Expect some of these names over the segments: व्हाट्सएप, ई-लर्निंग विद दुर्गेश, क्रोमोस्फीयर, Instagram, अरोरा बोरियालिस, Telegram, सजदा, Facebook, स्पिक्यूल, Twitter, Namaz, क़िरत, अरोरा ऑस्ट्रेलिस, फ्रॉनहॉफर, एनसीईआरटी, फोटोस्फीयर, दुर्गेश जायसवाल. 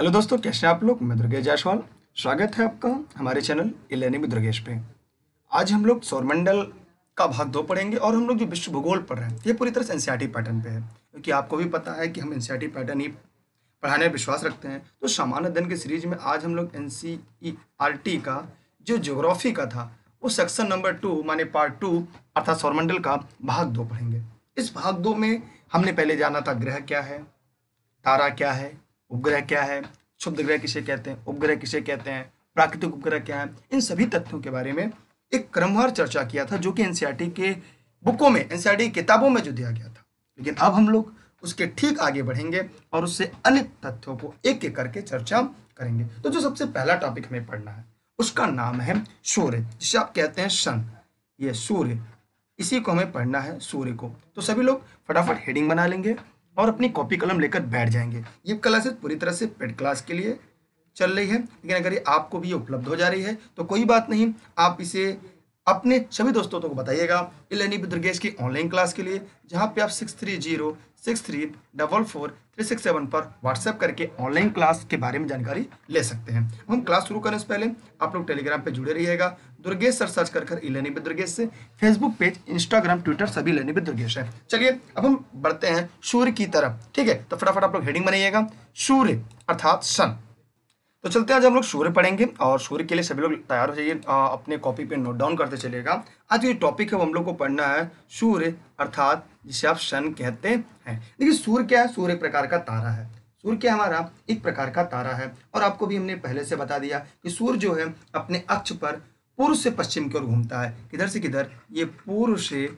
Hello दोस्तों, कैसे हैं आप लोग। मैं दुर्गेश जायसवाल, स्वागत है आपका हमारे चैनल ई-लर्निंग विद दुर्गेश पे। आज हम लोग सौरमंडल का भाग 2 पढ़ेंगे और हम लोग जो विश्व भूगोल पढ़ रहे हैं ये पूरी तरह से एनसीईआरटी पैटर्न पे है, क्योंकि आपको भी पता है कि हम एनसीईआरटी पैटर्न ही पढ़ाने में विश्वास रखते हैं। तो सामान्य अध्ययन की सीरीज में आज हम लोग एनसीईआरटी का जो ज्योग्राफी का था वो सेक्शन नंबर 2 माने पार्ट 2 अर्थात सौरमंडल का भाग 2 पढ़ेंगे। इस भाग 2 में हमने पहले जाना था ग्रह क्या है, तारा क्या है, उपग्रह क्या है, क्षुब्ध ग्रह किसे कहते हैं, उपग्रह किसे कहते हैं, प्राकृतिक उपग्रह क्या है, इन सभी तथ्यों के बारे में एक क्रमवार चर्चा किया था जो कि एनसीईआरटी के बुकों में, एनसीईआरटी किताबों में जो दिया गया था। लेकिन अब हम लोग उसके ठीक आगे बढ़ेंगे और उससे अनेक तथ्यों को एक एक करके चर्चा करेंगे। तो जो सबसे पहला टॉपिक हमें पढ़ना है उसका नाम है सूर्य, जिसे आप कहते हैं सन। ये सूर्य, इसी को हमें पढ़ना है, सूर्य को। तो सभी लोग फटाफट हेडिंग बना लेंगे और अपनी कॉपी कलम लेकर बैठ जाएंगे। ये क्लासेस पूरी तरह से पेड क्लास के लिए चल रही है, लेकिन अगर ये आपको भी उपलब्ध हो जा रही है तो कोई बात नहीं, आप इसे अपने सभी दोस्तों को बताइएगा ई-लर्निंग विद दुर्गेश की ऑनलाइन क्लास के लिए, जहाँ पे आप 6306344367 पर व्हाट्सएप करके ऑनलाइन क्लास के बारे में जानकारी ले सकते हैं। हम क्लास शुरू करें उससे पहले आप लोग टेलीग्राम पे जुड़े रहिएगा, दुर्गेश सर सर्च कर ई-लर्निंग विद दुर्गेश से। फेसबुक पेज, इंस्टाग्राम, ट्विटर सभी ई-लर्निंग विद दुर्गेश है। चलिए अब हम बढ़ते हैं सूर्य की तरफ, ठीक है। तो फटाफट आप लोग हेडिंग बनाइएगा, सूर्य अर्थात सन। तो चलते हैं, आज हम लोग सूर्य पढ़ेंगे और सूर्य के लिए सभी लोग तैयार हो जाइए, अपने कॉपी पे नोट डाउन करते चलिएगा। आज ये टॉपिक है, हम लोग को पढ़ना है सूर्य अर्थात जिसे आप सन कहते हैं। देखिए सूर्य क्या है, सूर्य एक प्रकार का तारा है। सूर्य क्या हमारा एक प्रकार का तारा है और आपको भी हमने पहले से बता दिया कि सूर्य जो है अपने अक्ष पर पूर्व से पश्चिम की ओर घूमता है। किधर से किधर? ये पूर्व से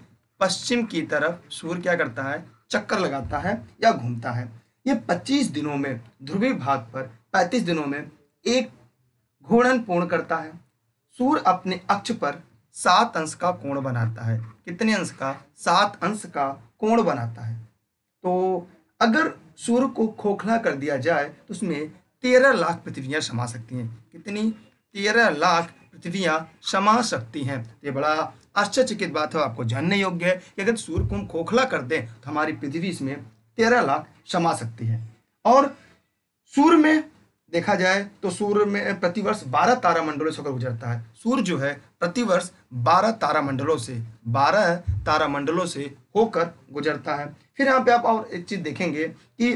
पश्चिम की तरफ सूर्य क्या करता है, चक्कर लगाता है या घूमता है। ये 25 दिनों में ध्रुवीय भाग पर 35 दिनों में एक घूर्णन पूर्ण करता है। सूर्य अपने अक्ष पर 7 अंश का कोण बनाता है। कितने अंश का? 7 अंश का कोण बनाता है। तो अगर सूर्य को खोखला कर दिया जाए तो उसमें 13 लाख पृथ्वियां समा सकती हैं। कितनी? 13 लाख पृथ्वियां समा सकती हैं। ये बड़ा आश्चर्यचकित बात है, आपको जानने योग्य है कि अगर सूर्य को हम खोखला कर दें तो हमारी पृथ्वी इसमें 13 लाख समा सकती है। और सूर्य में देखा जाए तो सूर्य में प्रतिवर्ष 12 तारामंडलों से होकर गुजरता है। सूर्य जो है प्रतिवर्ष 12 तारामंडलों से, 12 तारामंडलों से होकर गुजरता है। फिर यहाँ पे आप और एक चीज़ देखेंगे कि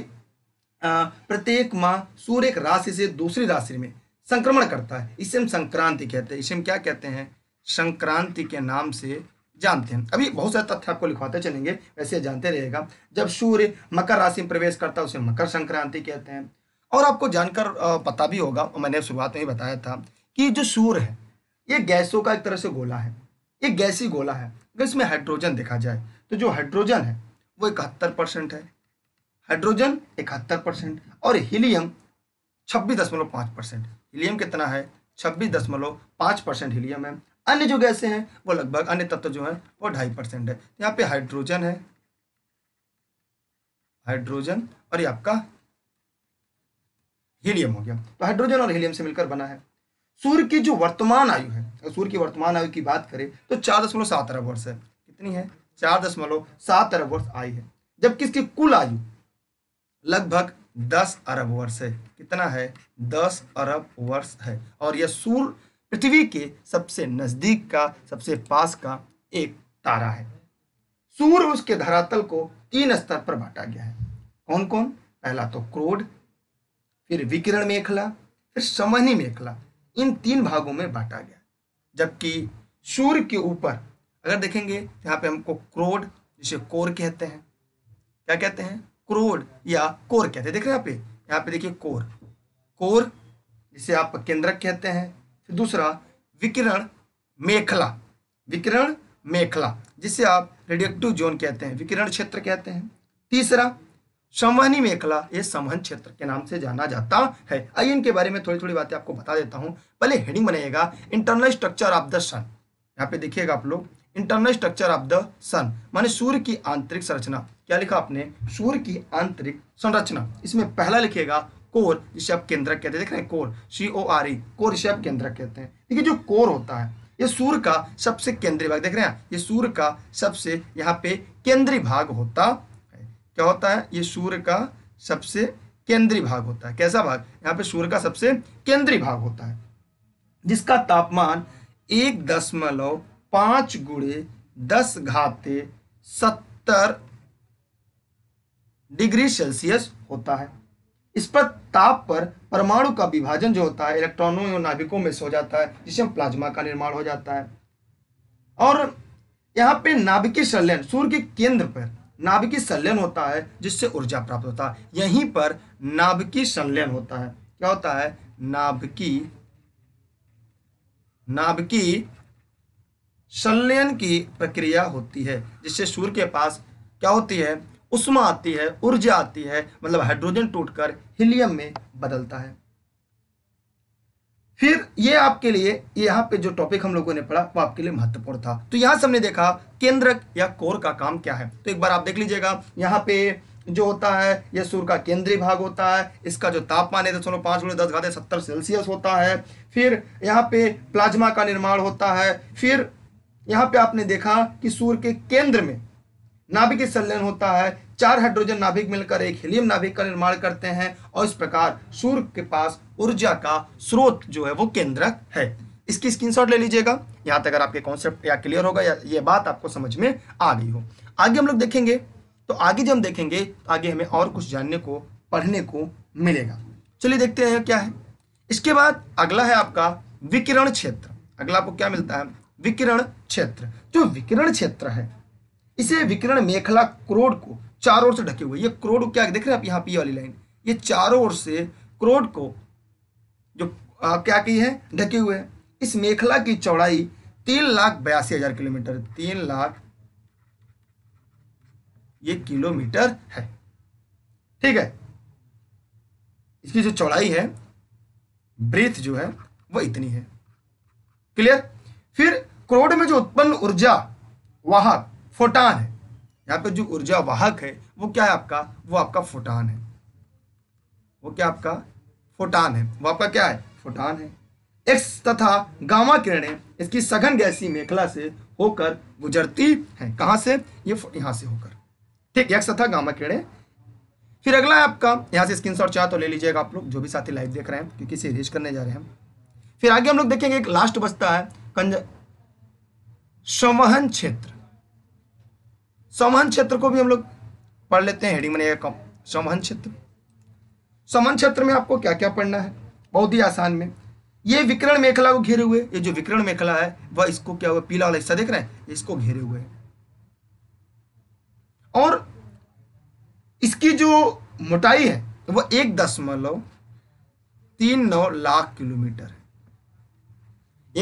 प्रत्येक माह सूर्य एक राशि से दूसरी राशि में संक्रमण करता है। इसे हम संक्रांति कहते हैं। इसे हम क्या कहते हैं? संक्रांति के नाम से जानते हैं। अभी बहुत सारे तथ्य आपको लिखवाते चलेंगे, वैसे जानते रहेगा। जब सूर्य मकर राशि में प्रवेश करता है उसे मकर संक्रांति कहते हैं। और आपको जानकर पता भी होगा, मैंने शुरुआत में ही बताया था कि जो सूर्य है ये गैसों का एक तरह से गोला है, ये गैसी गोला है। अगर इसमें हाइड्रोजन देखा जाए तो जो हाइड्रोजन है वो 71% है, हाइड्रोजन 71% और हीलियम 26.5%। हीलियम कितना है? 26.5% हीलियम है। अन्य जो गैसें हैं वो लगभग, अन्य तत्व जो है वो 2.5% है। यहाँ पे हाइड्रोजन है, हाइड्रोजन और ये आपका हीलियम हो गया। तो हाइड्रोजन और हीलियम से मिलकर बना है। सूर्य की जो वर्तमान आयु है, सूर्य की वर्तमान आयु की बात करें तो 4.7 अरब वर्ष है। कितनी है? 4.7 अरब वर्ष आयु है, जबकि इसकी कुल आयु लगभग 10 अरब वर्ष है। कितना है? 10 अरब वर्ष है। और यह सूर्य पृथ्वी के सबसे नजदीक का, सबसे पास का एक तारा है। सूर्य उसके धरातल को 3 स्तर पर बांटा गया है। कौन कौन? पहला तो क्रोड, फिर विकिरण मेखला, फिर संवहनी मेखला, इन 3 भागों में बांटा गया। जबकि सूर्य के ऊपर अगर देखेंगे यहाँ पे हमको क्रोड, जिसे कोर कहते हैं, क्या कहते हैं? क्रोड या कोर कहते हैं। देख रहे हैं आप, यहाँ पे देखिए कोर, कोर जिसे आप केंद्रक कहते हैं। फिर दूसरा विकिरण मेखला, विकिरण मेखला जिसे आप रेडिएटिव जोन कहते हैं, विकिरण क्षेत्र कहते हैं। तीसरा संवहनी मेखला, ये संवहन क्षेत्र के नाम से जाना जाता है। आइए इनके बारे में थोड़ी थोड़ी बातें आपको बता देता हूँ। पहले हेडिंग बनाइएगा, internal structure of the sun. यहाँ पे देखिएगा आप लोग, internal structure of the sun माने सूर्य की आंतरिक संरचना। क्या लिखा आपने? सूर्य की आंतरिक संरचना। इसमें पहला लिखिएगा कोर, जिसे आप केंद्रक कहते हैं। देख रहे हैं कोर, CORE, कोर जिसे आप केंद्रक कहते हैं। देखिए जो कोर होता है ये सूर्य का सबसे केंद्रीय भाग, देख रहे हैं ये सूर्य का सबसे यहाँ पे केंद्रीय भाग होता है। क्या होता है? ये सूर्य का सबसे केंद्रीय भाग होता है। कैसा भाग? यहाँ पे सूर्य का सबसे केंद्रीय भाग होता है, जिसका तापमान 1.5 × 10⁻¹७ डिग्री सेल्सियस होता है। इस पर ताप पर परमाणु का विभाजन जो होता है इलेक्ट्रॉनों या नाभिकों में से हो जाता है, जिससे प्लाज्मा का निर्माण हो जाता है। और यहाँ पे नाभिकीय संलयन, सूर्य के केंद्र पर नाभिकीय संलयन होता है जिससे ऊर्जा प्राप्त होता है। यहीं पर नाभिकीय संलयन होता है। क्या होता है? नाभिकीय संलयन की प्रक्रिया होती है, जिससे सूर्य के पास क्या होती है? उष्मा आती है, ऊर्जा आती है, मतलब हाइड्रोजन टूटकर हीलियम में बदलता है। फिर ये आपके लिए, यहाँ पे जो टॉपिक हम लोगों ने पढ़ा वो आपके लिए महत्वपूर्ण था। तो यहाँ से हमने देखा केंद्रक या कोर का काम क्या है। तो एक बार आप देख लीजिएगा, यहाँ पे जो होता है यह सूर्य का केंद्रीय भाग होता है। इसका जो तापमान है 1.5 × 10⁻70 सेल्सियस होता है। फिर यहाँ पे प्लाज्मा का निर्माण होता है। फिर यहाँ पे आपने देखा कि सूर्य के केंद्र में नाभिकीय संलयन होता है, 4 हाइड्रोजन नाभिक मिलकर एक हीलियम नाभिक का निर्माण करते हैं, और इस प्रकार सूर्य के पास ऊर्जा का स्रोत जो है वो केंद्रक है। इसकी स्क्रीनशॉट ले लीजिएगा। यहाँ तक अगर आपके कॉन्सेप्ट या क्लियर होगा या ये बात आपको समझ में आ गई हो। आगे हम लोग देखेंगे, तो आगे जब हम देखेंगे आगे हमें और कुछ जानने को, पढ़ने को मिलेगा। चलिए देखते हैं क्या है। इसके बाद अगला है आपका विकिरण क्षेत्र। अगला आपको क्या मिलता है? विकिरण क्षेत्र। जो विकिरण क्षेत्र है इसे विकिरण मेखला क्रोड को चारों ओर से ढके हुए, ये क्रोड क्या देख रहे हैं आप यहाँ पे वाली लाइन, ये चारों ओर से क्रोड को जो क्या की है, ढके हुए है। इस मेखला की चौड़ाई 3,82,000 किलोमीटर, 3 लाख ये किलोमीटर है। ठीक है, इसकी जो चौड़ाई है, ब्रेथ जो है वो इतनी है। क्लियर? फिर क्रोड में जो उत्पन्न ऊर्जा वाहक फोटान है, यहाँ पे जो ऊर्जा वाहक है वो क्या है आपका? वो आपका फोटान है। वो क्या आपका? फोटान है। वो आपका क्या है? फोटान है। एक्स तथा गामा किरणें इसकी सघन गैसीय मेखला से होकर गुजरती हैं। कहाँ से? ये यहाँ से होकर। ठीक, एक्स तथा गामा किरणें। फिर अगला है आपका, यहाँ से स्क्रीनशॉट चाहे तो ले लीजिएगा आप लोग, जो भी साथी लाइव देख रहे हैं, क्योंकि इसे रेज करने जा रहे हैं। फिर आगे हम लोग देखेंगे, एक लास्ट बचता है संवहन क्षेत्र। संवहन क्षेत्र को भी हम लोग पढ़ लेते हैं, हेडिंग बनेगा कम। संवहन क्षेत्र, संवहन क्षेत्र में आपको क्या क्या पढ़ना है? बहुत ही आसान में, ये विकिरण मेखला को घेरे हुए, ये जो विकिरण मेखला है वह इसको क्या हुआ, पीला वाला हिस्सा देख रहे हैं, इसको घेरे हुए है। और इसकी जो मोटाई है वह 1.39 लाख किलोमीटर है,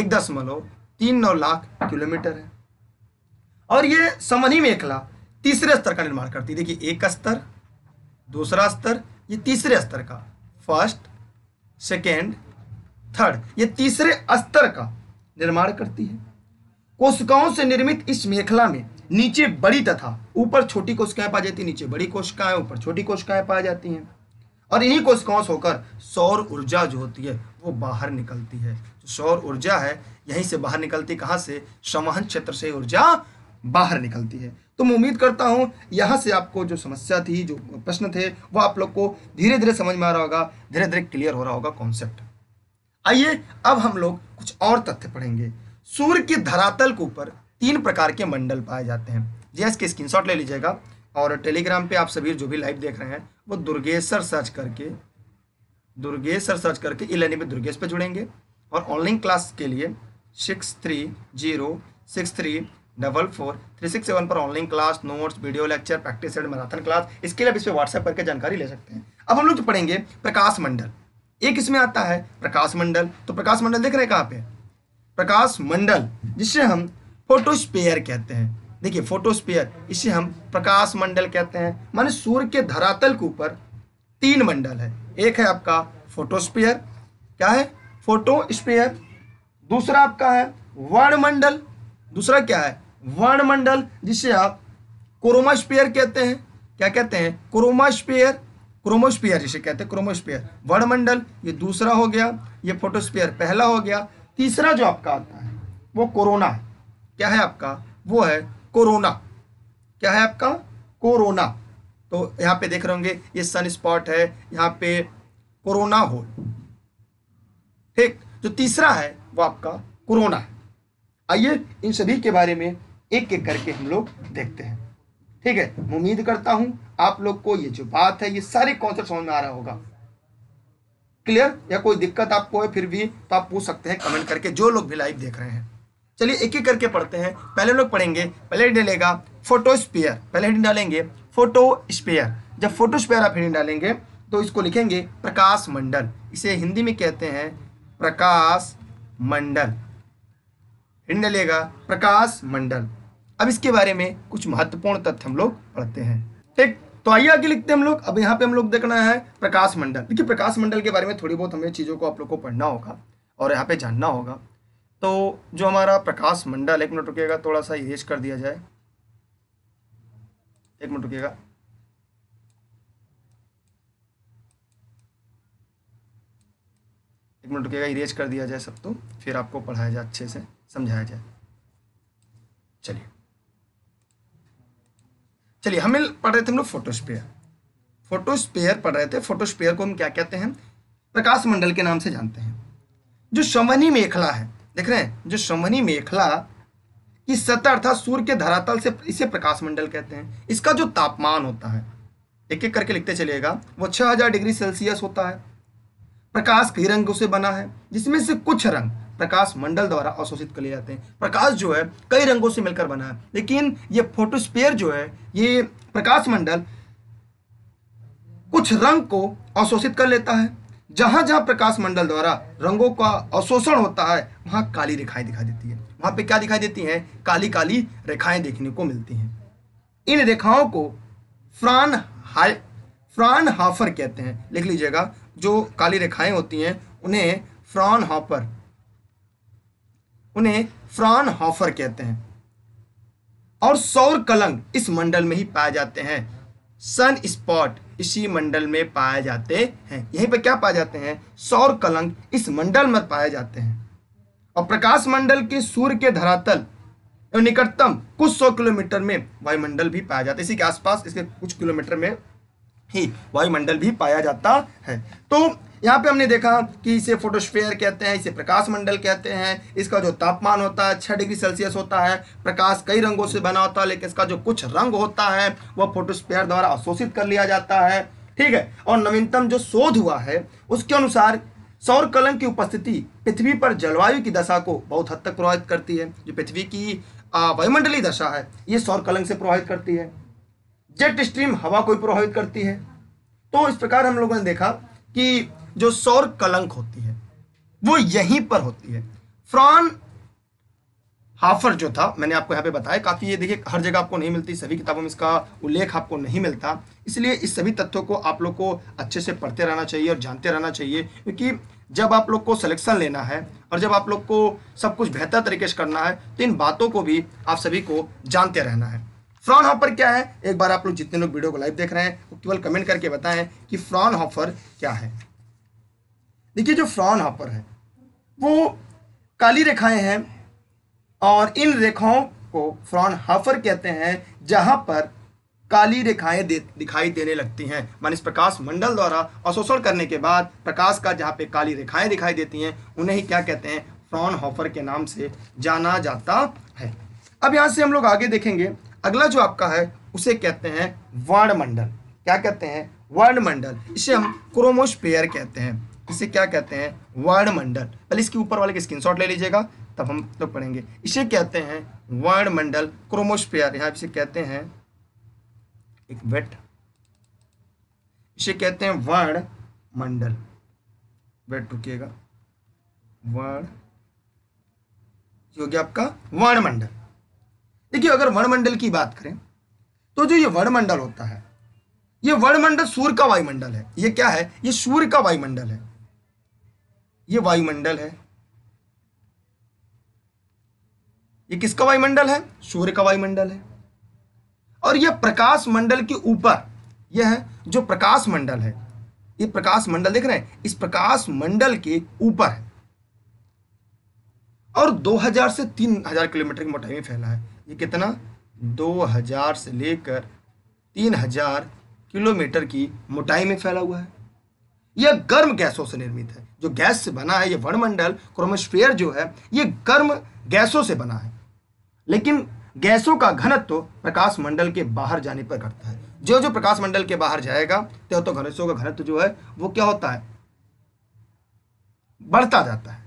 1.39 लाख किलोमीटर है। और ये संवहनी मेखला तीसरे स्तर का निर्माण करती है। देखिए, एक स्तर, दूसरा स्तर, ये तीसरे स्तर का, फर्स्ट, सेकेंड, थर्ड, ये तीसरे स्तर का निर्माण करती है। कोशिकाओं से निर्मित इस मेखला में नीचे बड़ी तथा ऊपर छोटी कोशिकाएं पाई जाती है। नीचे बड़ी कोशिकाएं, ऊपर छोटी कोशिकाएं पाई जाती हैं। और इन्हीं कोशिकाओं से होकर सौर ऊर्जा जो होती है वो बाहर निकलती है। तो सौर ऊर्जा है यहीं से बाहर निकलती है। कहाँ से? संवहन क्षेत्र से ऊर्जा बाहर निकलती है। तो मैं उम्मीद करता हूँ यहाँ से आपको जो समस्या थी, जो प्रश्न थे, वो आप लोग को धीरे धीरे समझ में आ रहा होगा, धीरे धीरे क्लियर हो रहा होगा कॉन्सेप्ट। आइए अब हम लोग कुछ और तथ्य पढ़ेंगे। सूर्य की धरातल के ऊपर 3 प्रकार के मंडल पाए जाते हैं। जी, इसके स्क्रीनशॉट ले लीजिएगा। और टेलीग्राम पे आप सभी जो भी लाइव देख रहे हैं वो दुर्गेश सर सर्च करके ई-लर्निंग विद दुर्गेश पे जुड़ेंगे। और ऑनलाइन क्लास के लिए 6306344367 पर online class, notes, video lecture, practice set, marathon class, इसके लिए आप इस पर व्हाट्सएप करके जानकारी ले सकते हैं। अब हम लोग जो पढ़ेंगे प्रकाश मंडल, एक इसमें आता है प्रकाश मंडल। तो प्रकाश मंडल देख रहे हैं कहाँ पे? प्रकाश मंडल, जिससे हम फोटोस्फीयर कहते हैं। देखिए, फोटोस्फीयर, इसे हम प्रकाश मंडल कहते हैं। माने सूर्य के धरातल के ऊपर 3 मंडल है। एक है आपका फोटोस्फीयर, क्या है? फोटोस्फीयर। दूसरा आपका है वर्णमंडल, दूसरा क्या है? वर्णमंडल, जिसे आप क्रोमोस्फीयर कहते हैं। क्या कहते हैं? क्रोमोस्फीयर, क्रोमोस्फीयर जिसे कहते हैं क्रोमोस्फीयर। वर्णमंडल ये दूसरा हो गया, ये फोटोस्फीयर पहला हो गया। तीसरा जो आपका आता है वो कोरोना है। क्या है आपका? वो है कोरोना। क्या है आपका? कोरोना। तो यहाँ पे देख रहे होंगे ये सन स्पॉट है, यहाँ पे कोरोना होल, ठीक। जो तीसरा है वो आपका कोरोना है। आइए इन सभी के बारे में एक एक करके हम लोग देखते हैं, ठीक है। उम्मीद करता हूं आप लोग को ये जो बात है ये सारे कॉन्सेप्ट समझ में आ रहा होगा, क्लियर। या कोई दिक्कत आपको है फिर भी तो आप पूछ सकते हैं कमेंट करके, जो लोग भी लाइव देख रहे हैं। चलिए एक एक करके पढ़ते हैं। पहले लोग पढ़ेंगे, पहले हेडिंग डालेगा फोटोस्फीयर, पहले हेडिंग डालेंगे फोटोस्फीयर। जब फोटोस्फीयर आप हेडिंग डालेंगे तो इसको लिखेंगे प्रकाश मंडल, इसे हिंदी में कहते हैं प्रकाश मंडल, हेडिंग डालेगा प्रकाश मंडल। अब इसके बारे में कुछ महत्वपूर्ण तथ्य हम लोग पढ़ते हैं, ठीक। तो आइए आगे लिखते हैं हम लोग। अब यहाँ पे हम लोग देखना है प्रकाश मंडल। देखिए प्रकाश मंडल के बारे में थोड़ी बहुत हमें चीज़ों को आप लोग को पढ़ना होगा और यहाँ पे जानना होगा। तो जो हमारा प्रकाश मंडल, एक मिनट रुकिएगा, थोड़ा सा इरेज कर दिया जाए, एक मिनट रुकिएगा। इरेज कर दिया जाए सब, तो फिर आपको पढ़ाया जाए अच्छे से, समझाया जाए। चलिए चलिए हमें पढ़ रहे थे हम लोग फोटोस्फीयर, फोटोस्फीयर पढ़ रहे थे। फोटोस्फीयर को हम क्या कहते हैं? प्रकाश मंडल के नाम से जानते हैं। जो संवहनी मेखला है, देख रहे हैं, जो संवहनी मेखला की सतह अर्थात सूर्य के धरातल से, इसे प्रकाश मंडल कहते हैं। इसका जो तापमान होता है, एक एक करके लिखते चलिएगा, वो 6000 डिग्री सेल्सियस होता है। प्रकाश कई रंगों से बना है, जिसमें से कुछ रंग प्रकाश मंडल द्वारा अवशोषित कर लिए जाते हैं। प्रकाश जो है कई रंगों से मिलकर बना है, लेकिन ये फोटोस्फीयर जो है, ये प्रकाश मंडल कुछ रंग को अवशोषित कर लेता है। जहां जहां प्रकाश मंडल द्वारा रंगों का अवशोषण होता है वहां काली रेखाएं दिखाई देती है। वहां पे क्या दिखाई देती हैं? काली काली रेखाएं देखने को मिलती हैं। इन रेखाओं को फ्रॉनहॉफर कहते हैं, लिख लीजिएगा। जो काली रेखाएं होती हैं उन्हें फ्रॉनहॉफर कहते हैं। और सौर कलंग इस मंडल में ही पाए जाते हैं। सन स्पॉट इसी मंडल में पाए जाते हैं। यहीं पर क्या पाए जाते हैं? सौर कलंग इस मंडल में पाए जाते हैं। और प्रकाश मंडल के सूर्य के धरातल एवं निकटतम कुछ 100 किलोमीटर में वायुमंडल भी पाया जाता है। इसी के आसपास, इसके कुछ किलोमीटर में ही वायुमंडल भी पाया जाता है। तो यहाँ पे हमने देखा कि इसे फोटोस्फीयर कहते हैं, इसे प्रकाश मंडल कहते हैं। इसका जो तापमान होता है 6 डिग्री सेल्सियस होता है। प्रकाश कई रंगों से बना होता है, लेकिन इसका जो कुछ रंग होता है वह फोटोस्फीयर द्वारा अवशोषित कर लिया जाता है, ठीक है। और नवीनतम जो शोध हुआ है उसके अनुसार सौर कलंक की उपस्थिति पृथ्वी पर जलवायु की दशा को बहुत हद तक प्रभावित करती है। जो पृथ्वी की वायुमंडलीय दशा है ये सौर कलंक से प्रभावित करती है। जेट स्ट्रीम हवा को प्रभावित करती है। तो इस प्रकार हम लोगों ने देखा कि जो सौर कलंक होती है वो यहीं पर होती है। फ्रॉनहॉफर जो था, मैंने आपको यहाँ पे बताया काफ़ी, ये देखिए हर जगह आपको नहीं मिलती, सभी किताबों में इसका उल्लेख आपको नहीं मिलता। इसलिए इस सभी तथ्यों को आप लोग को अच्छे से पढ़ते रहना चाहिए और जानते रहना चाहिए, क्योंकि जब आप लोग को सिलेक्शन लेना है और जब आप लोग को सब कुछ बेहतर तरीके से करना है तो इन बातों को भी आप सभी को जानते रहना है। फ्रॉनहॉफर क्या है? एक बार आप लोग जितने लोग वीडियो को लाइव देख रहे हैं वो केवल कमेंट करके बताएं कि फ्रॉनहॉफर क्या है। देखिए जो फ्रॉनहॉफर है वो काली रेखाएं हैं और इन रेखाओं को फ्रॉनहॉफर कहते हैं। जहां पर काली रेखाएं दिखाई देने लगती हैं, माने इस प्रकाश मंडल द्वारा अवशोषण करने के बाद प्रकाश का जहाँ पे काली रेखाएँ दिखाई देती हैं उन्हें ही क्या कहते हैं? फ्रॉनहॉफर के नाम से जाना जाता है। अब यहाँ से हम लोग आगे देखेंगे, अगला जो आपका है उसे कहते हैं वर्णमंडल। क्या कहते हैं? वर्णमंडल। इसे हम क्रोमोस्फीयर कहते हैं। इसे क्या कहते हैं? वर्णमंडल। पहले इसके ऊपर वाले का स्क्रीनशॉट ले लीजिएगा, तब हम लोग पढ़ेंगे। इसे कहते हैं वर्णमंडल, क्रोमोस्फीयर, यहाँ इसे कहते हैं एक वेट, इसे कहते हैं वर्णमंडल, वेट रुकिएगा, वर्ण, ये हो गया आपका वर्णमंडल। देखिए अगर वर्णमंडल की बात करें तो जो ये वर्णमंडल होता है, ये वर्णमंडल सूर्य का वायुमंडल है। ये क्या है? ये सूर्य का वायुमंडल है, ये वायुमंडल है। ये किसका वायुमंडल है? सूर्य का वायुमंडल है। और यह प्रकाश मंडल के ऊपर यह है, जो प्रकाश मंडल है, ये प्रकाश मंडल देख रहे हैं, इस प्रकाश मंडल के ऊपर है और 2000 से 3000 किलोमीटर की मोटाई में फैला है। ये कितना? 2000 से लेकर 3000 किलोमीटर की मोटाई में फैला हुआ है। यह गर्म गैसों से निर्मित है। जो गैस से बना है यह वनमंडल क्रोमोस्फीयर जो है यह गर्म गैसों से बना है, लेकिन गैसों का घनत्व तो प्रकाश मंडल के बाहर जाने पर घटता है। जो जो प्रकाश मंडल के बाहर जाएगा त्यों तो गैसों का घनत्व जो है वो क्या होता है, बढ़ता जाता है।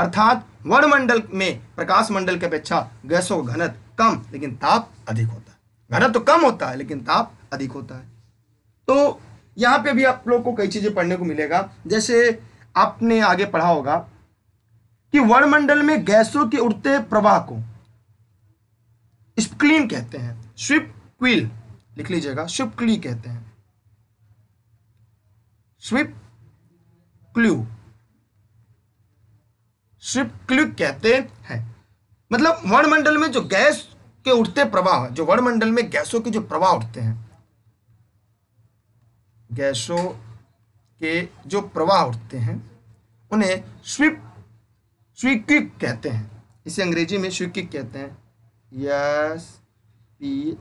अर्थात वनमंडल में प्रकाश मंडल की अपेक्षा गैसों का घनत्व कम लेकिन ताप अधिक होता है। घनत्व तो कम होता है लेकिन ताप अधिक होता है। तो यहाँ पे भी आप लोग को कई चीजें पढ़ने को मिलेगा, जैसे आपने आगे पढ़ा होगा कि वनमंडल में गैसों के उड़ते प्रवाह को स्पिक्यूल कहते हैं। स्पिक्यूल लिख लीजिएगा, स्पिक्यूल कहते हैं। स्पिक्यूल स्पिक्यूल कहते हैं। मतलब वनमंडल में जो गैस के उड़ते प्रवाह, जो वनमंडल में गैसों के जो प्रवाह उठते हैं, गैसों के जो प्रवाह उठते हैं उन्हें स्पिक्यूल कहते हैं। इसे अंग्रेजी में स्पिक्यूल कहते हैं। SPICUL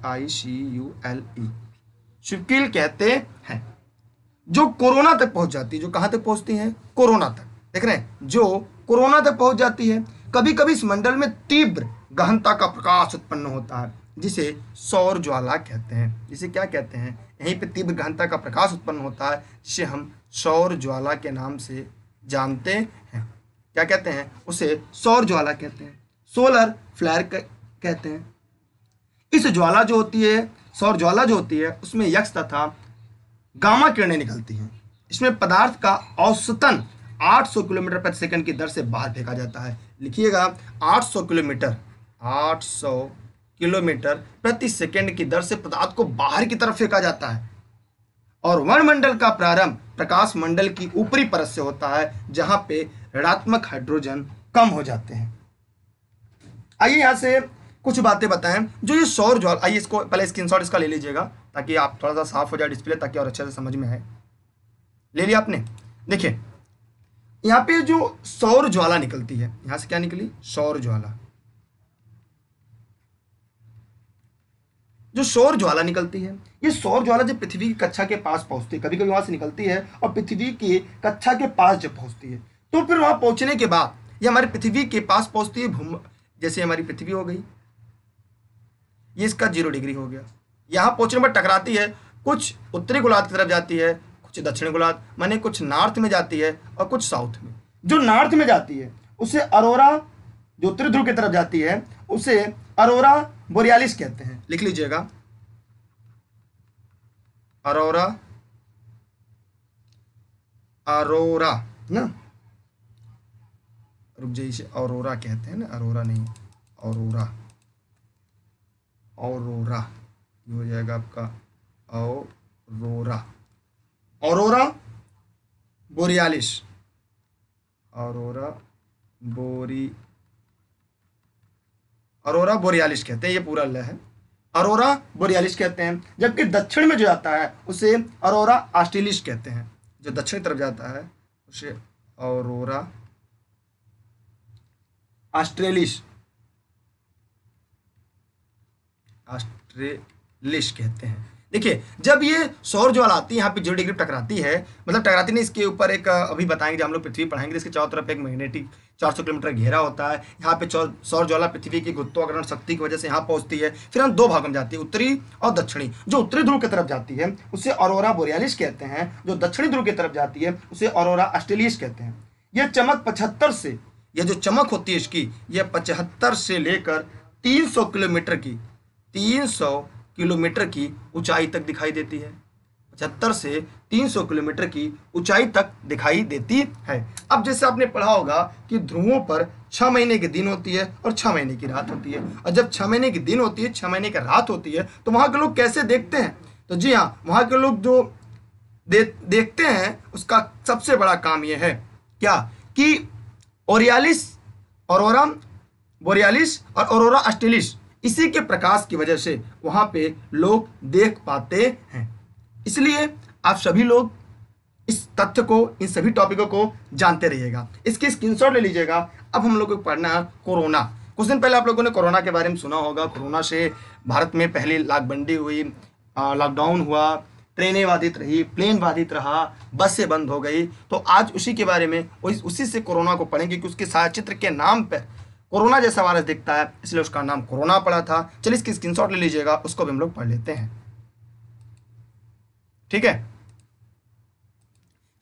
स्पिक्यूल कहते हैं। जो कोरोना तक पहुंच जाती है, जो कहां तक पहुंचती है, कोरोना तक। देख रहे हैं, जो कोरोना तक पहुंच जाती है। कभी कभी इस मंडल में तीव्र गहनता का प्रकाश उत्पन्न होता है जिसे सौर ज्वाला कहते हैं। जिसे क्या कहते हैं, यहीं पे तीव्र गहनता का प्रकाश उत्पन्न होता है जिसे हम सौर ज्वाला के नाम से जानते हैं। क्या कहते हैं उसे, सौर ज्वाला कहते हैं, सोलर फ्लेयर कहते हैं। इस ज्वाला जो होती है, सौर ज्वाला जो होती है, उसमें यक्स तथा गामा किरणें निकलती हैं। इसमें पदार्थ का औसतन 800 किलोमीटर प्रति सेकंड की दर से बाहर फेंका जाता है। लिखिएगा 800 किलोमीटर प्रति सेकंड की दर से पदार्थ को बाहर की तरफ फेंका जाता है। और वनमंडल का प्रारंभ प्रकाश मंडल की ऊपरी परत से होता है जहाँ पे ऋणात्मक हाइड्रोजन कम हो जाते हैं। आइए यहाँ से कुछ बातें बताएं जो ये सौर ज्वाला, आइए इसको पहले स्क्रीनशॉट इसका ले लीजिएगा ताकि आप थोड़ा सा साफ हो जाए डिस्प्ले, ताकि और अच्छे से समझ में आए। ले लिया आपने। देखिए यहाँ पे जो सौर ज्वाला निकलती है, यहाँ से क्या निकली, सौर ज्वाला। जो सौर ज्वाला निकलती है, ये सौर ज्वाला जब पृथ्वी की कक्षा के पास पहुंचती है, कभी कभी वहां से निकलती है और पृथ्वी की कक्षा के पास जब पहुंचती है तो फिर वहां पहुंचने के बाद ये हमारी पृथ्वी के पास पहुंचती है। जैसे हमारी पृथ्वी हो गई, ये इसका 0 डिग्री हो गया, यहाँ पहुँचने पर टकराती है, कुछ उत्तरी गोलार्ध की तरफ जाती है, कुछ दक्षिण गोलार्ध, माने कुछ नॉर्थ में जाती है और कुछ साउथ में। जो नॉर्थ में जाती है उसे अरोरा, जो उत्तरी ध्रुव की तरफ जाती है उसे अरोरा बोरियालिस कहते हैं। लिख लीजिएगा अरोरा, अरोरा ना, रुक जाइए, इसे अरोरा कहते हैं ना, अरोरा नहीं, अरोरा, अरोरा हो जाएगा आपका, अरोरा, अरोरा बोरियालिस, अरोरा बोरी, अरोरा बोरियालिस कहते हैं। ये पूरा ल है, अरोरा बोरियालिस कहते हैं। जबकि दक्षिण में जो जाता है उसे अरोरा ऑस्ट्रेलिस कहते हैं। जो दक्षिण तरफ जाता है उसे अरोरा ऑस्ट्रेलिस, ऑस्ट्रेलिस कहते हैं। देखिए जब ये सौर ज्वाला आती है यहाँ पे 0 डिग्री टकराती है, मतलब टकराती नहीं, इसके ऊपर एक अभी बताएंगे जब हम लोग पृथ्वी पढ़ाएंगे। इसके चारों तरफ एक मैग्नेटिक 400 किलोमीटर घेरा होता है। यहाँ पे सौर ज्वाला पृथ्वी की गुरुत्वाकर्षण शक्ति की वजह से यहाँ पहुँचती है। फिर हम दो भाग में जाती है, उत्तरी और दक्षिणी। जो उत्तरी ध्रुव की तरफ जाती है उसे अरोरा बोरियालिस कहते हैं। जो दक्षिणी ध्रुव की तरफ जाती है उसे अरोरा ऑस्ट्रेलिस कहते हैं। यह चमक 75 से, यह जो चमक होती है इसकी, यह 75 से लेकर 300 किलोमीटर की 300 किलोमीटर की ऊंचाई तक दिखाई देती है। 75 से 300 किलोमीटर की ऊंचाई तक दिखाई देती है। अब जैसे आपने पढ़ा होगा कि ध्रुवों पर 6 महीने की दिन होती है और 6 महीने की रात होती है। और जब 6 महीने की दिन होती है, 6 महीने की रात होती है, तो वहाँ के लोग कैसे देखते हैं? तो जी हाँ, वहाँ के लोग जो देखते हैं उसका सबसे बड़ा काम यह है क्या कि ओरियालिस, अरोरा बोरियालिस और अरोरा ऑस्ट्रेलिस, इसी के प्रकाश की वजह से वहां पे लोग देख पाते हैं। इसलिए आप सभी लोग इस तथ्य को, इन सभी टॉपिकों को जानते रहिएगा। इसके स्क्रीनशॉट ले लीजिएगा। अब हम लोगों को पढ़ना है कोरोना। कुछ दिन पहले आप लोगों ने कोरोना के बारे में सुना होगा। कोरोना से भारत में पहले लाकबंदी हुई, लॉकडाउन हुआ, ट्रेनें बाधित रही, प्लेन बाधित रहा, बसें बंद हो गई। तो आज उसी के बारे में, उसी से कोरोना को पढ़ेंगे कि उसके छायाचित्र के नाम पर कोरोना जैसा वायरस दिखता है, इसलिए उसका नाम कोरोना पड़ा था। चलिए इसकी स्क्रीनशॉट ले लीजिएगा, उसको भी हम लोग पढ़ लेते हैं, ठीक है।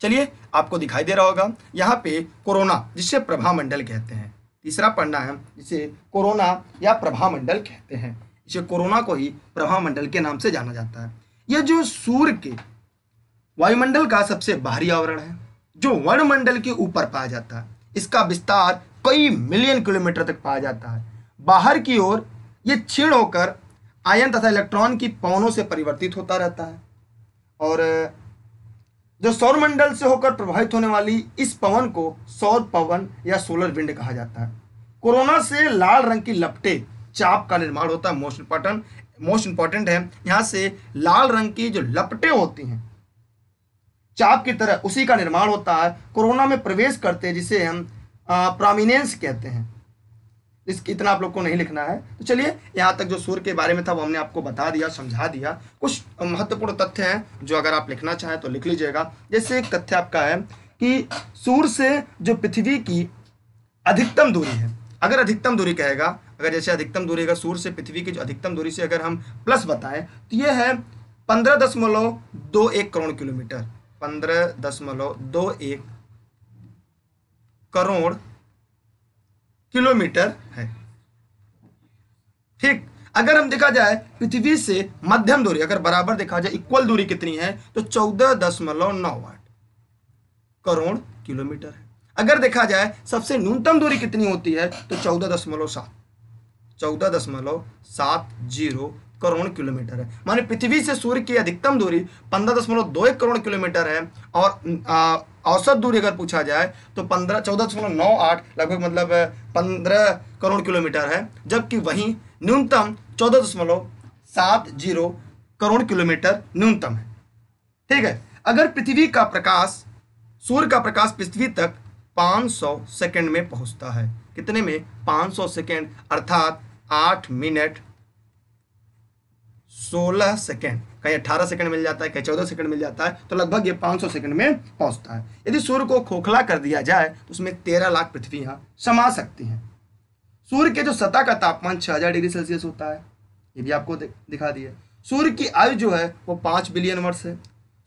चलिए, आपको दिखाई दे रहा होगा यहाँ पे कोरोना, जिसे प्रभामंडल कहते हैं। तीसरा पढ़ना है, जिसे कोरोना या प्रभामंडल कहते हैं। इसे कोरोना को ही प्रभामंडल के नाम से जाना जाता है। यह जो सूर्य के वायुमंडल का सबसे बाहरी आवरण है, जो वर्णमंडल के ऊपर पाया जाता है। इसका विस्तार कई मिलियन किलोमीटर तक पाया जाता है। बाहर की ओर यह क्षीण होकर आयन तथा इलेक्ट्रॉन की पवनों से परिवर्तित होता रहता है। और जो सौरमंडल से होकर प्रभावित होने वाली इस पवन को सौर पवन या सोलर विंड कहा जाता है। कोरोना से लाल रंग की लपटे चाप का निर्माण होता है। मोस्ट इम्पॉर्टेंट है, यहाँ से लाल रंग की जो लपटें होती हैं चाप की तरह, उसी का निर्माण होता है। कोरोना में प्रवेश करते हैं, जिसे हम प्रोमिनेंस कहते हैं। इतना आप लोग को नहीं लिखना है। तो चलिए, यहाँ तक जो सूर्य के बारे में था वो हमने आपको बता दिया, समझा दिया। कुछ महत्वपूर्ण तथ्य हैं जो अगर आप लिखना चाहें तो लिख लीजिएगा। जैसे एक तथ्य आपका है कि सूर्य से जो पृथ्वी की अधिकतम दूरी है, अगर अधिकतम दूरी कहेगा, अगर जैसे अधिकतम दूरी अगर सूर्य से पृथ्वी की जो अधिकतम दूरी से अगर हम प्लस बताएं तो यह है 15.21 करोड़ किलोमीटर, 15.21 करोड़ किलोमीटर है, ठीक। अगर हम देखा जाए पृथ्वी से मध्यम दूरी, अगर बराबर देखा जाए इक्वल दूरी कितनी है तो 14.98 करोड़ किलोमीटर है। अगर देखा जाए सबसे न्यूनतम दूरी कितनी होती है तो 14.70 करोड़ किलोमीटर है। माने पृथ्वी से सूर्य की अधिकतम दूरी 15.21 करोड़ किलोमीटर है। और औसत दूरी अगर पूछा जाए तो 14.98 लगभग मतलब 15 करोड़ किलोमीटर है। जबकि वहीं न्यूनतम 14.70 करोड़ किलोमीटर न्यूनतम है, ठीक है। अगर पृथ्वी का प्रकाश, सूर्य का प्रकाश पृथ्वी तक 500 सेकंड में पहुंचता है। कितने में? 500 सेकंड, अर्थात 8 मिनट 16 सेकंड। कहीं 18 सेकंड मिल जाता है, कहीं 14 सेकंड मिल जाता है। तो लगभग ये 500 सेकंड में पहुंचता है। यदि सूर्य को खोखला कर दिया जाए तो उसमें 13 लाख पृथ्वियाँ समा सकती हैं। सूर्य के जो सतह का तापमान 6000 डिग्री सेल्सियस होता है, ये भी आपको दिखा दिया। सूर्य की आयु जो है वो 5 बिलियन वर्ष है।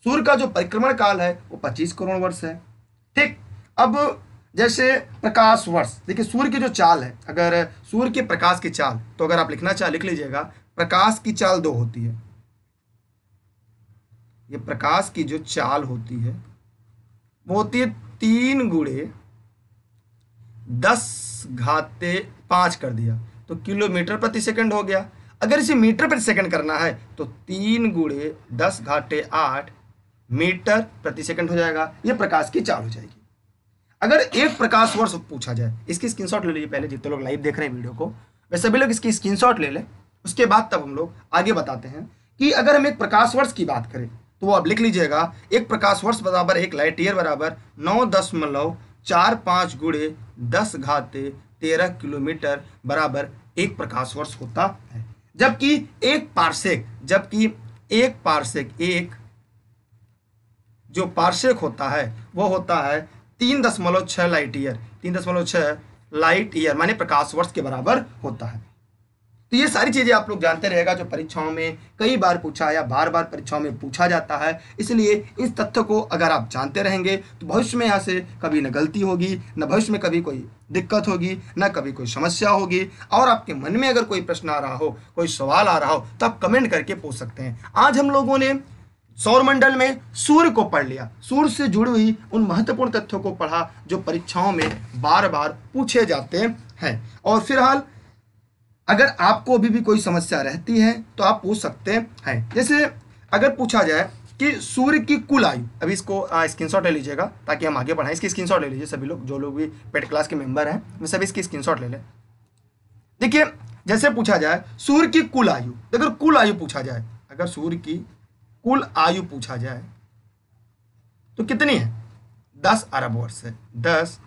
सूर्य का जो परिक्रमण काल है वो 25 करोड़ वर्ष है, ठीक। अब जैसे प्रकाश वर्ष, देखिए सूर्य की जो चाल है, अगर सूर्य के प्रकाश की चाल, तो अगर आप लिखना चाहे लिख लीजिएगा, प्रकाश की चाल 2 होती है। ये प्रकाश की जो चाल होती है वो होती है 3 × 10⁵ कर दिया तो किलोमीटर प्रति सेकंड हो गया। अगर इसे मीटर प्रति सेकंड करना है तो 3 × 10⁸ मीटर प्रति सेकंड हो जाएगा। ये प्रकाश की चाल हो जाएगी। अगर एक प्रकाश वर्ष पूछा जाए, इसकी स्क्रीनशॉट ले लीजिए। पहले जितने लोग लाइव देख रहे हैं वीडियो को, वे सभी लोग इसकी स्क्रीनशॉट ले लें, उसके बाद तब हम लोग आगे बताते हैं। कि अगर हम एक प्रकाश वर्ष की बात करें तो वो आप लिख लीजिएगा, एक प्रकाश वर्ष बराबर, एक लाइट ईयर बराबर 9.45 × 10⁻13 किलोमीटर बराबर एक प्रकाश वर्ष होता है। जबकि एक पार्सेक, एक जो पार्सेक होता है वो होता है 3.6 लाइट ईयर, 3.6 लाइट ईयर माने प्रकाश वर्ष के बराबर होता है। तो ये सारी चीज़ें आप लोग जानते रहेगा, जो परीक्षाओं में कई बार पूछा या बार बार परीक्षाओं में पूछा जाता है। इसलिए इस तथ्य को अगर आप जानते रहेंगे तो भविष्य में यहाँ से कभी न गलती होगी, न भविष्य में कभी कोई दिक्कत होगी, न कभी कोई समस्या होगी। और आपके मन में अगर कोई प्रश्न आ रहा हो, कोई सवाल आ रहा हो, तो आप कमेंट करके पूछ सकते हैं। आज हम लोगों ने सौरमंडल में सूर्य को पढ़ लिया, सूर्य से जुड़ी हुई उन महत्वपूर्ण तथ्यों को पढ़ा जो परीक्षाओं में बार बार पूछे जाते हैं। और फिलहाल अगर आपको अभी भी कोई समस्या रहती है तो आप पूछ सकते हैं। जैसे अगर पूछा जाए कि सूर्य की कुल आयु, अभी इसको स्क्रीनशॉट ले लीजिएगा ताकि हम आगे बढ़ाएं। इसकी स्क्रीनशॉट ले लीजिए सभी लोग, जो लोग भी पेड क्लास के मेंबर हैं वे सभी इसकी स्क्रीनशॉट ले लें। देखिए जैसे पूछा जाए सूर्य की कुल आयु, अगर कुल आयु पूछा जाए, अगर सूर्य की कुल आयु पूछा जाए तो कितनी है? 10 अरब वर्ष है, 10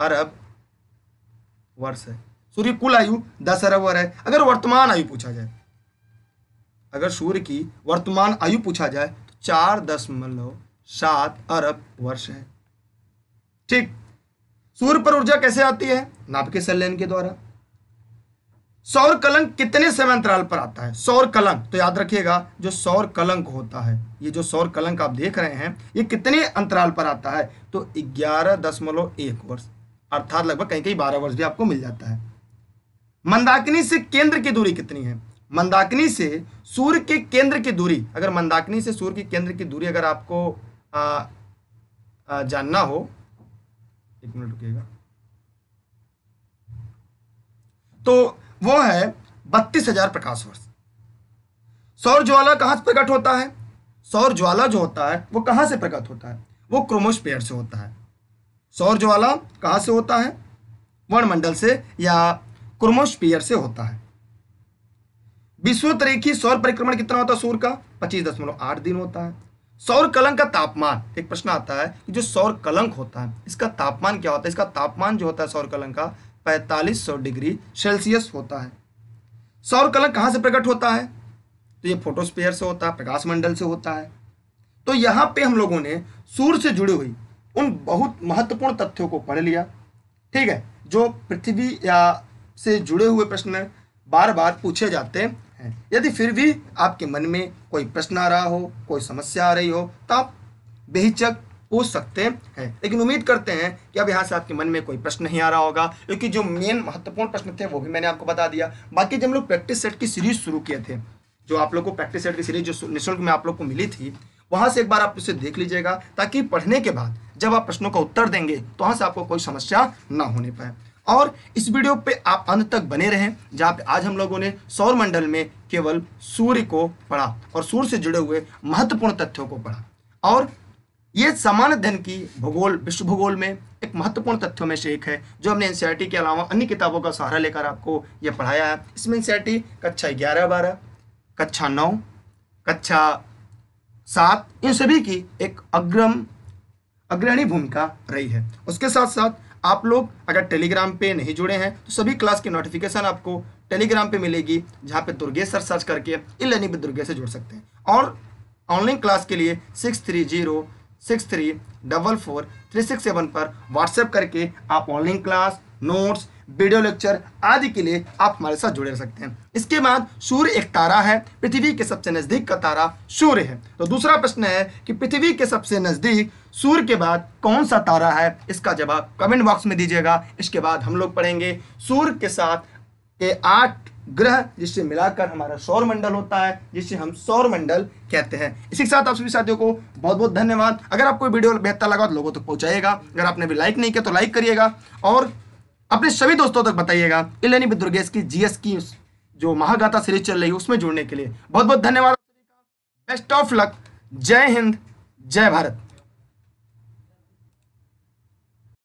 अरब वर्ष है। सूर्य कुल आयु 10 अरब वर्ष है। अगर वर्तमान आयु पूछा जाए अगर सूर्य की वर्तमान आयु पूछा जाए तो 4.7 अरब वर्ष है। ठीक, सूर्य पर ऊर्जा कैसे आती है? नाभिकीय संलयन के द्वारा। सौर कलंक कितने समय अंतराल पर आता है? सौर कलंक तो याद रखिएगा, जो सौर कलंक होता है, ये जो सौर कलंक आप देख रहे हैं, ये कितने अंतराल पर आता है? तो 11.1 वर्ष, अर्थात लगभग कहीं कहीं 12 वर्ष भी आपको मिल जाता है। मंदाकिनी से केंद्र की दूरी कितनी है? मंदाकिनी से सूर्य के केंद्र की दूरी, अगर मंदाकिनी से सूर्य के केंद्र की दूरी अगर आपको जानना हो, एक मिनट रुकिएगा, तो वो है 32,000 प्रकाश वर्ष। सौर ज्वाला कहाँ से प्रकट होता है? सौर ज्वाला जो होता है वो कहाँ से प्रकट होता है? वो क्रोमोस्फीयर से होता है। सौर ज्वाला कहाँ से होता है? वर्णमंडल से या क्रोमोस्फीयर से होता है। विश्वतरेखी सौर परिक्रमण कितना होता है सूर्य का? 25.8 दिन होता है। सौर कलंक का तापमान, एक प्रश्न आता है कि जो सौर कलंक होता है इसका तापमान क्या होता है? इसका तापमान जो होता है सौर कलंक का 4500 डिग्री सेल्सियस होता है। सौर कलंक कहाँ से प्रकट होता है? तो ये फोटोस्फीयर से होता है, प्रकाश मंडल से होता है। तो यहाँ पे हम लोगों ने सूर्य से जुड़ी हुई उन बहुत महत्वपूर्ण तथ्यों को पढ़ लिया। ठीक है, जो पृथ्वी या से जुड़े हुए प्रश्न बार बार पूछे जाते हैं। यदि फिर भी आपके मन में कोई प्रश्न आ रहा हो, कोई समस्या आ रही हो, तो आप बेहिचक पूछ सकते हैं। लेकिन उम्मीद करते हैं कि अब यहाँ से आपके मन में कोई प्रश्न नहीं आ रहा होगा, क्योंकि जो मेन महत्वपूर्ण प्रश्न थे वो भी मैंने आपको बता दिया। बाकी जब हम लोग प्रैक्टिस सेट की सीरीज शुरू किए थे, जो आप लोग को प्रैक्टिस सेट की सीरीज जो निःशुल्क में आप लोग को मिली थी, वहाँ से एक बार आप उसे देख लीजिएगा, ताकि पढ़ने के बाद जब आप प्रश्नों का उत्तर देंगे तो वहाँ से आपको कोई समस्या ना होने पाए। और इस वीडियो पे आप अंत तक बने रहें, जहाँ पे आज हम लोगों ने सौरमंडल में केवल सूर्य को पढ़ा और सूर्य से जुड़े हुए महत्वपूर्ण तथ्यों को पढ़ा, और ये सामान्य अध्ययन की भूगोल, विश्व भूगोल में एक महत्वपूर्ण तथ्यों में से एक है, जो हमने एनसीईआरटी के अलावा अन्य किताबों का सहारा लेकर आपको ये पढ़ाया है। इसमें एनसीईआरटी कक्षा 11, 12, कक्षा 9, कक्षा 7, इन सभी की एक अग्रणी भूमिका रही है। उसके साथ साथ आप लोग अगर टेलीग्राम पे नहीं जुड़े हैं तो सभी क्लास की नोटिफिकेशन आपको टेलीग्राम पे मिलेगी, जहाँ पे दुर्गेश सर सर्च करके ई-लर्निंग विद दुर्गेश से जुड़ सकते हैं। और ऑनलाइन क्लास के लिए 6306344367 पर व्हाट्सएप करके आप online class, notes, video lecture आदि के लिए आप हमारे साथ जुड़े रह सकते हैं। इसके बाद सूर्य एक तारा है, पृथ्वी के सबसे नज़दीक का तारा सूर्य है। तो दूसरा प्रश्न है कि पृथ्वी के सबसे नज़दीक सूर्य के बाद कौन सा तारा है? इसका जवाब कमेंट बॉक्स में दीजिएगा। इसके बाद हम लोग पढ़ेंगे सूर्य के साथ के 8 ग्रह, जिससे मिलाकर हमारा सौरमंडल होता है, जिससे हम सौरमंडल कहते हैं। इसी के साथ आप सभी साथियों को बहुत बहुत धन्यवाद। अगर आपको वीडियो बेहतर लगा तो लोगों तक पहुँचाइएगा। अगर आपने भी लाइक नहीं किया तो लाइक करिएगा, और अपने सभी दोस्तों तक बताइएगा ई-लर्निंग विद दुर्गेश की जीएस की जो महागाथा सीरीज चल रही है उसमें जुड़ने के लिए। बहुत बहुत धन्यवाद, बेस्ट ऑफ लक, जय हिंद, जय भारत।